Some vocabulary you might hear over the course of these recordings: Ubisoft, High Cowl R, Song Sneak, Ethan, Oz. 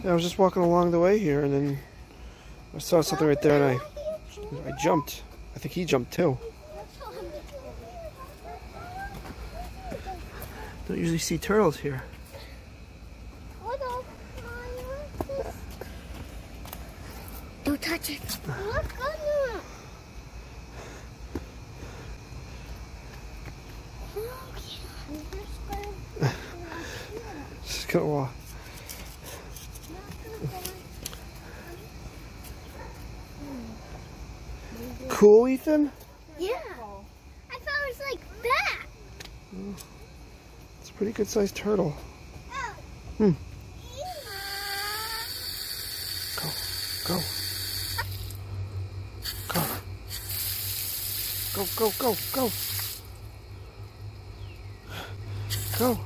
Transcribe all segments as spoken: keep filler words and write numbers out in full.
And I was just walking along the way here, and then I saw something right there, and I, I jumped. I think he jumped too. Don't usually see turtles here. Don't touch it. She's gonna walk. Cool, Ethan? Yeah. I thought it was like that. It's a pretty good sized turtle. Hmm. Go. Go. Go. Go, go, go, go. Go.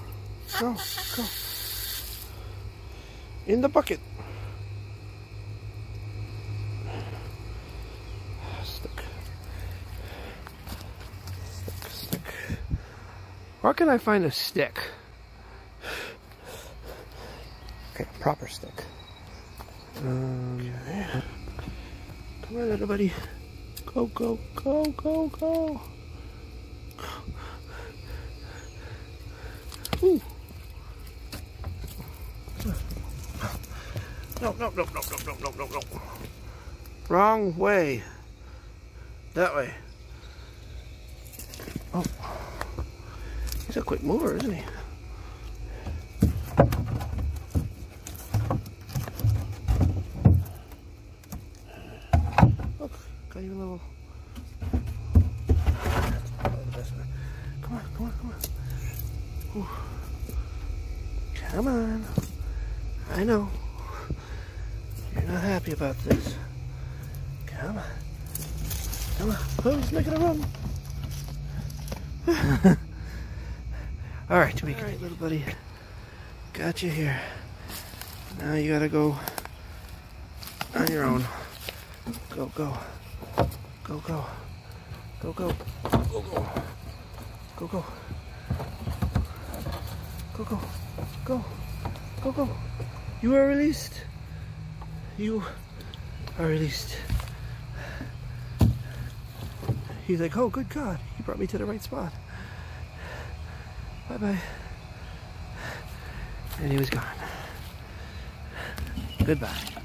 Go. Go. In the bucket. Where can I find a stick? Okay, a proper stick. Um, okay. Come on, little buddy. Go, go, go, go, go. Ooh. No, no, no, no, no, no, no, no. Wrong way. That way. Oh. He's a quick mover, isn't he? Look, got you a little. Come on, come on, come on. Ooh. Come on. I know. You're not happy about this. Come on. Come on. Oh, he's making a run. All right, all right, little buddy. Got you here. Now you gotta go on your own. Go, go, go, go, go, go, go, go, go, go, go, go, go, go, go. You are released. You are released. He's like, oh, good God! He brought me to the right spot. Bye-bye. And he was gone. Goodbye.